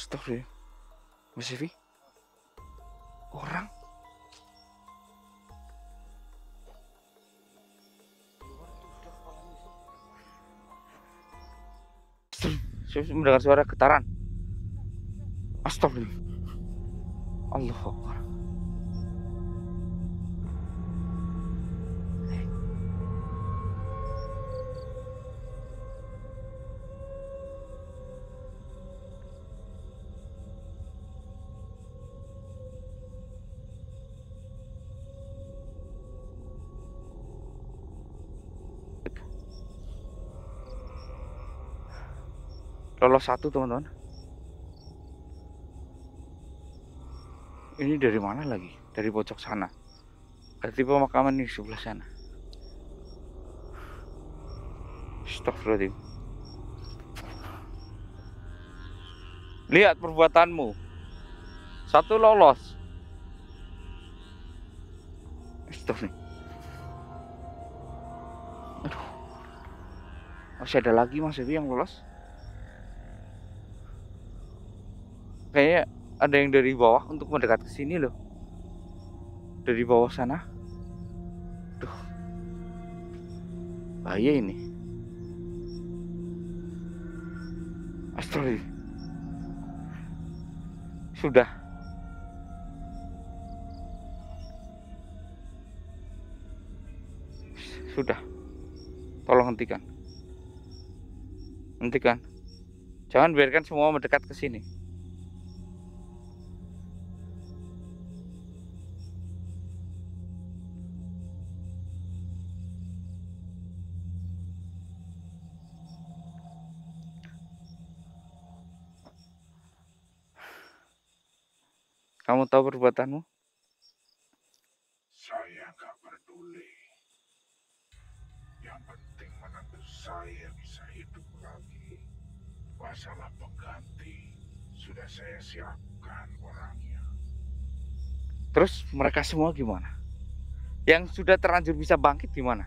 Stop deh, Mas Evi. Orang? Saya mendengar suara getaran. Astagfirullah. Allahu Akbar. Lolos satu, teman-teman. Ini dari mana lagi? Dari pojok sana. Berarti pemakaman di sebelah sana. Astagfirullahaladzim. Lihat perbuatanmu. Satu lolos. Astagfirullahaladzim. Aduh. Masih ada lagi Mas Evi yang lolos? Kayaknya ada yang dari bawah untuk mendekat ke sini loh. Dari bawah sana. Duh. Bahaya ini. Astagfirullah. Sudah. Sudah. Tolong hentikan. Hentikan. Jangan biarkan semua mendekat ke sini. Kamu tahu perbuatanmu? Saya nggak peduli. Yang penting menantu saya bisa hidup lagi. Masalah pengganti sudah saya siapkan orangnya. Terus mereka semua gimana? Yang sudah terlanjur bisa bangkit gimana?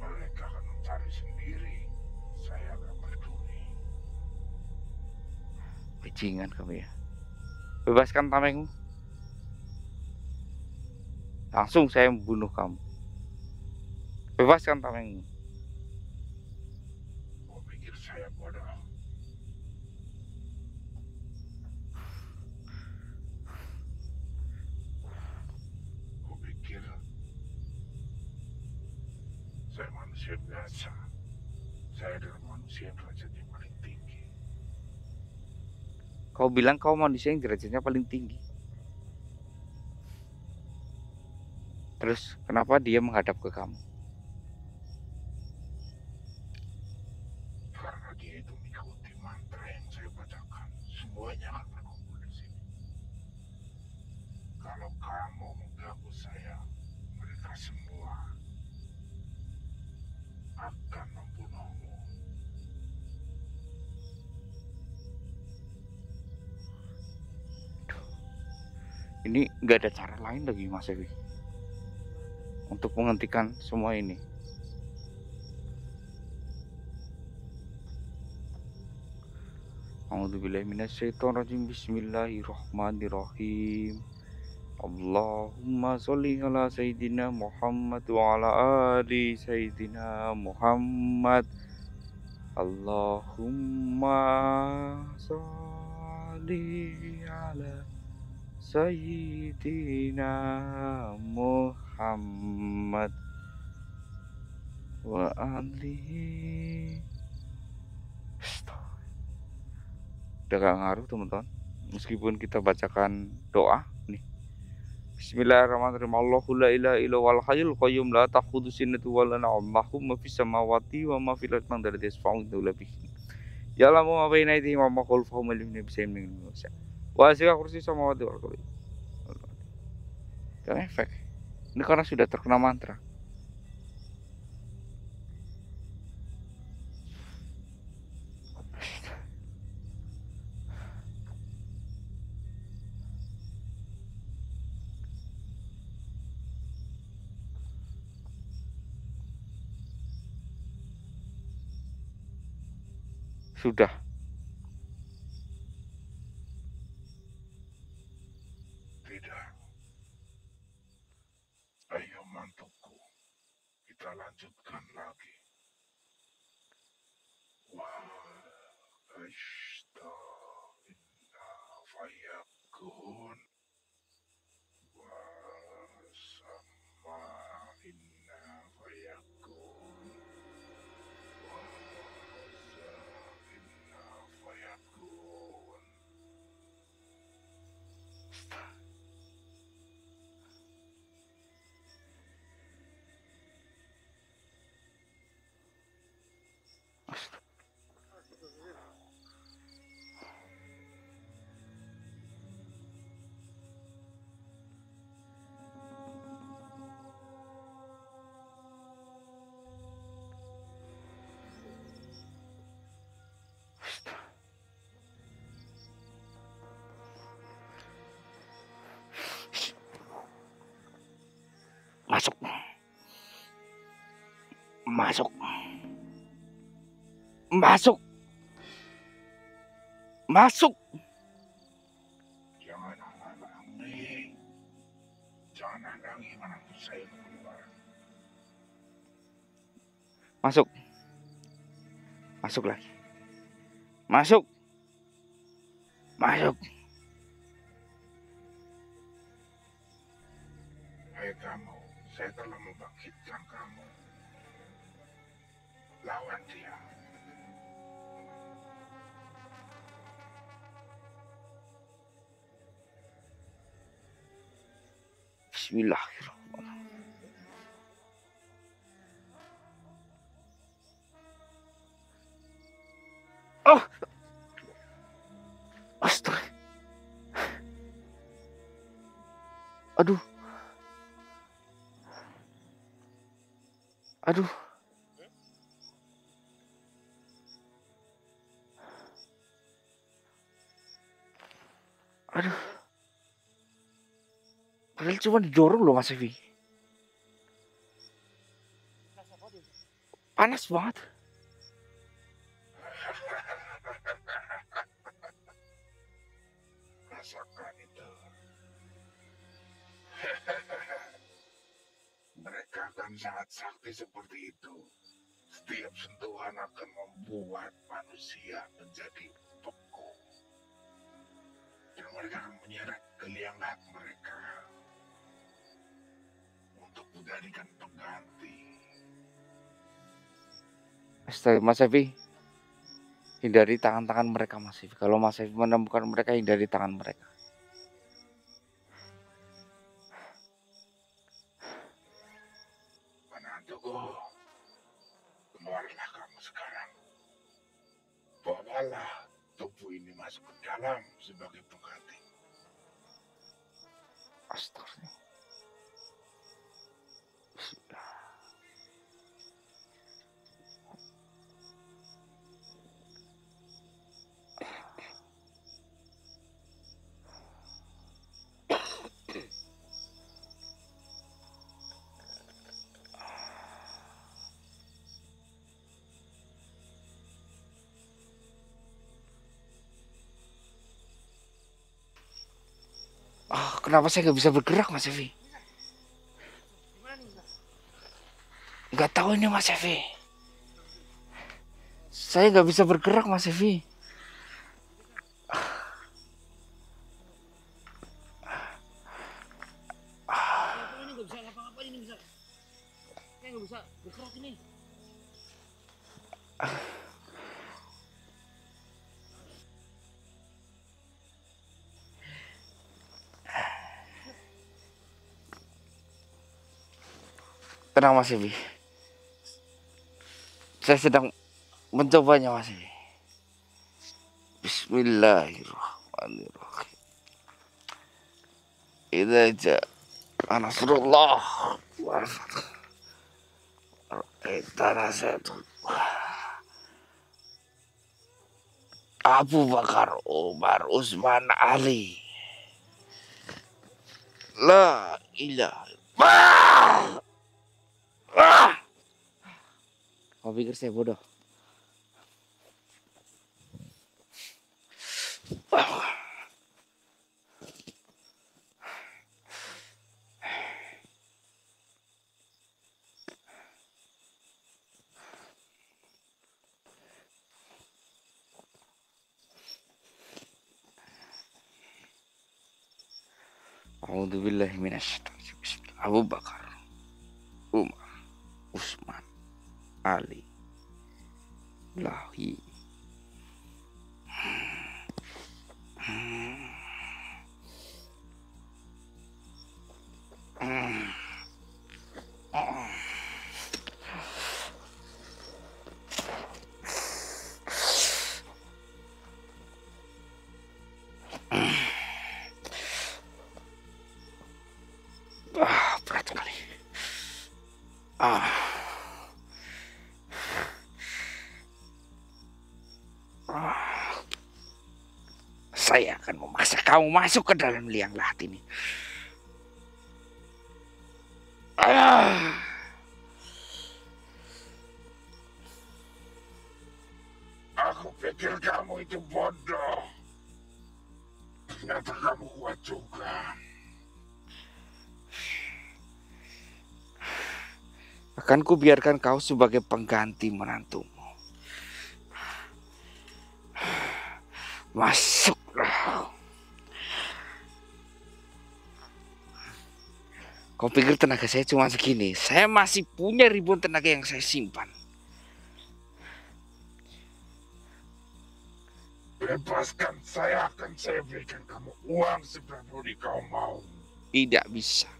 Mereka akan mencari sendiri. Saya nggak peduli. Bajingan kamu ya. Bebaskan tamengmu. Langsung saya membunuh kamu. Bebaskan tamengmu. Kau pikir saya bodoh? Kau pikir saya manusia biasa? Saya adalah manusia derajatnya paling tinggi. Kau bilang kau manusia yang derajatnya paling tinggi. Terus kenapa dia menghadap ke kamu? Karena dia itu mengikuti mantra yang saya bacakan. Semuanya akan berkumpul di sini. Kalau kamu mengganggu saya, mereka semua akan membunuhmu. Ini nggak ada cara lain lagi Mas Evi untuk menghentikan semua ini. A'udzubillahi minasyaitonirrajim. Bismillahirrahmanirrahim. Allahumma sholli ala sayyidina Muhammad wa ala ali sayyidina Muhammad. Allahumma sholli ala Sayyidina Muhammad wa alihi. Udah gak ngaruh teman-teman, meskipun kita bacakan doa nih. Bismillahirrahmanirrahim. Allahu la ilaha illallahul hayyul qayyum la ta'khudhuhu sinatun wa la nawm lahu ma fis samawati wa ma fil ardi man dzalika yashfa'u bihi ya'lamu ma baina aydihim wa ma khalfahum la yusibuna min syai'in. Wajah kursi sama waktu waktu karena efek ini karena sudah terkena mantra. sudah. Tidak. Ayo mantuku, kita lanjutkan lagi. Masuk. Jangan halangi. Menantu saya keluar. Masuk lagi. Hai kamu, saya telah membangkitkan kamu. Lawan dia. Bismillahirrahmanirrahim. Oh. Astaga. Aduh. Padahal cuma jorok loh Mas Evi. Panas banget. Rasakan itu. Mereka akan sangat sakti seperti itu. Setiap sentuhan akan membuat manusia menjadi beku. Dan mereka akan menyeret gelianglah mereka untuk menjadikan pengganti. Astaga, Mas Evi, hindari tangan-tangan mereka, Mas Evi. Kalau Mas Evi menemukan mereka, hindari tangan mereka. Menantuku, keluarlah kamu sekarang. Bawalah tubuh ini masuk ke dalam sebagai pengganti. Astaga. Sudah. Kenapa saya nggak bisa bergerak, Mas Evi? Nggak tahu ini, Mas Evi. Saya nggak bisa bergerak, Mas Evi. Tenang Mas Evi, saya sedang mencobanya Mas Evi. Bismillahirrahmanirrahim. Idza jaa nasrullah wal fath. Abu Bakar, Umar, Utsman, Ali. La ilaha illallah. Kau pikir saya bodoh? A'udzubillahi minasyaitonir rajim. Abu Bakar, Umar, Utsman, Ali, Lahi. Berat sekali. Saya akan memaksa kamu masuk ke dalam liang lahat ini. Aku pikir kamu itu bodoh. Ternyata kamu kuat juga. Akan ku biarkan kau sebagai pengganti menantumu. Masuklah. Kau pikir tenaga saya cuma segini? Saya masih punya ribuan tenaga yang saya simpan. Bebaskan saya, akan saya berikan kamu uang seberapa kau mau. Tidak bisa.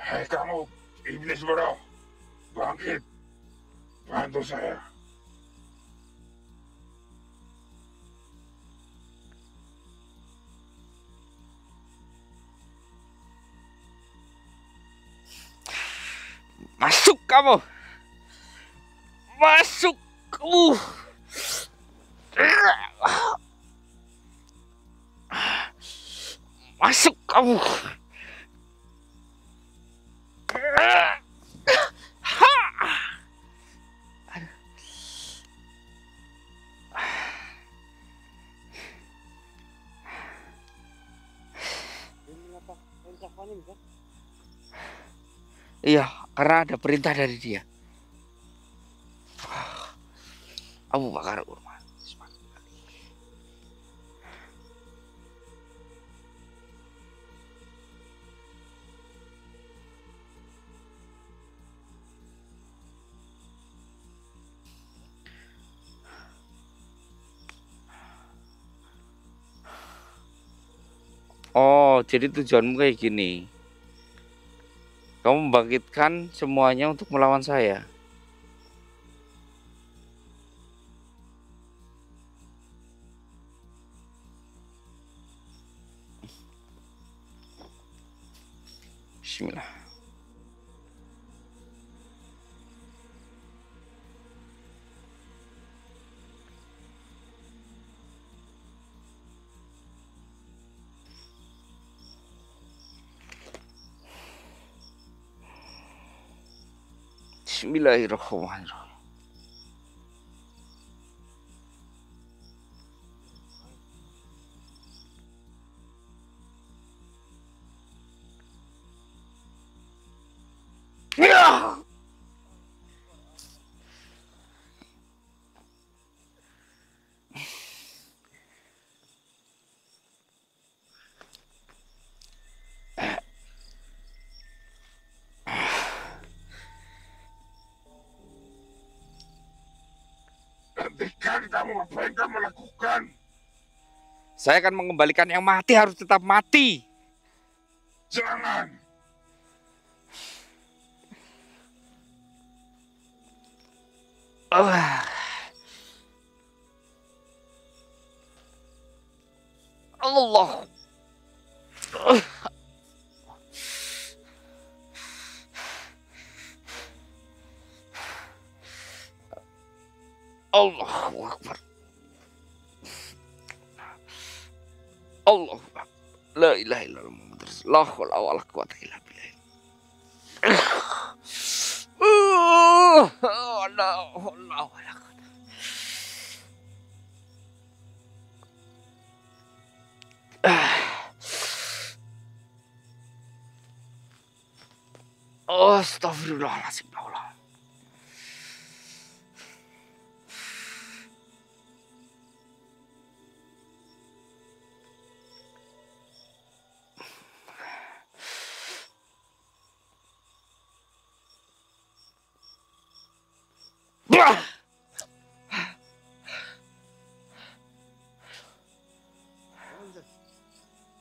Hei kamu, iblis bodoh, bangkit. Bantu saya. Masuk kamu. Masuk. Masuk kamu. Iya, karena ada perintah dari dia. Abu Bakar, Umar, Utsman, Ali. Oh, jadi tujuanmu kayak gini. Kamu membangkitkan semuanya untuk melawan saya. Bismillah. Bismillahirrahmanirrahim. Apa yang kamu lakukan? Saya akan mengembalikan yang mati harus tetap mati. Jangan. Allah. Allahu Akbar. Allahu Akbar. La ilaha illallah Muhammadur Rasulullah. La haula wala quwwata illa billah. La haula wala quwwata. Astaghfirullahalazim.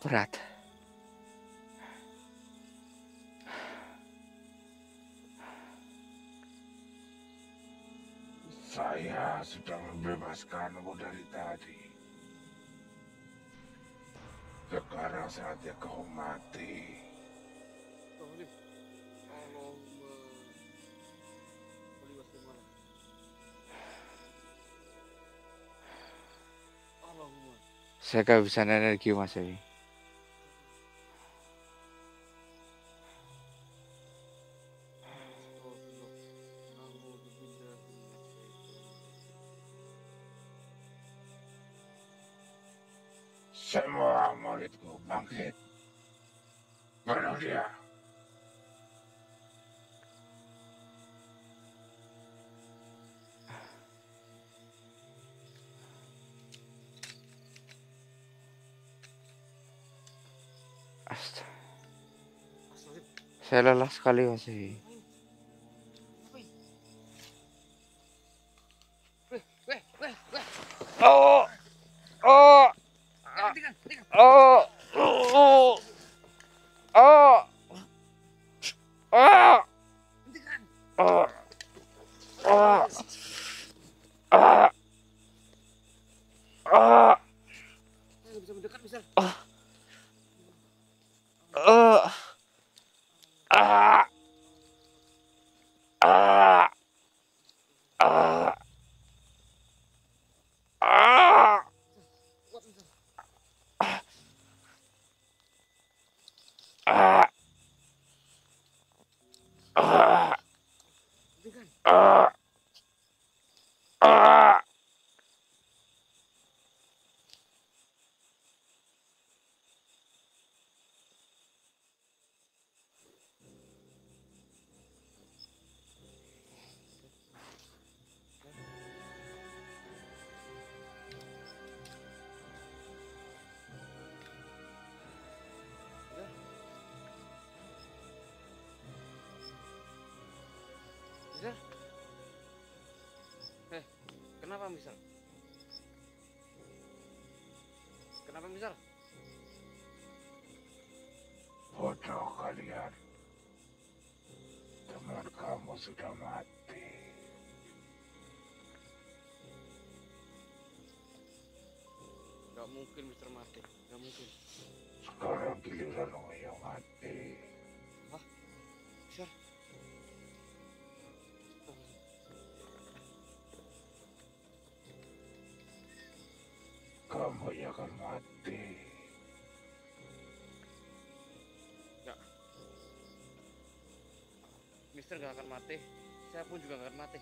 Berat. Saya sudah membebaskanmu dari tadi. Sekarang saatnya kau mati. Saya kehabisan energi, Mas Dewi. Semua muridku bangkit. Bunuh dia. Saya lelah sekali, Mas. Kenapa misal? Kenapa misal? Bodoh kalian. Teman kamu sudah mati. Gak mungkin Mister mati. Gak mungkin. Sekarang giliran orang yang mati. Hah? Mister? Kamu yang akan mati. Enggak. Mister gak akan mati. Saya pun juga gak akan mati.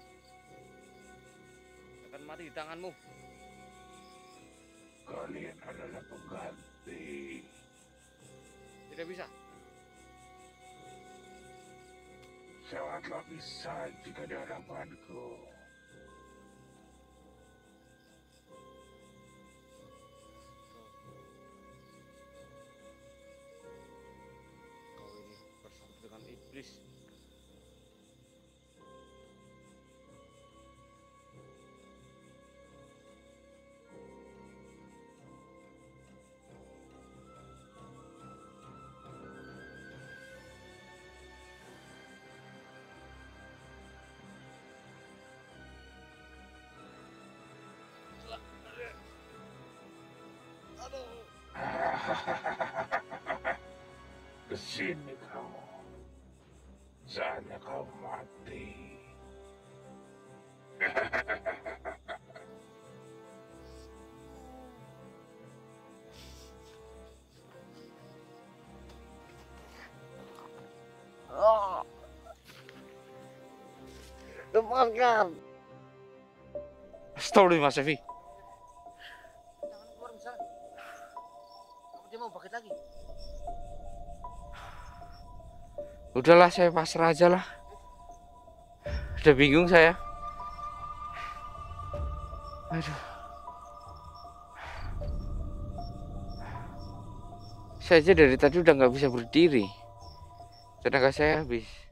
Gak akan mati di tanganmu. Kalian adalah pengganti. Tidak bisa. Sangatlah bisa jika di hadapanku. Kesini kamu. Saatnya kau mati. Lepaskan. Stop dulu, Mas Evi. Dia mau bangkit lagi. Udahlah, saya pasrah aja lah. Udah bingung saya. Aduh. Saya aja dari tadi udah nggak bisa berdiri. Tenaga saya habis.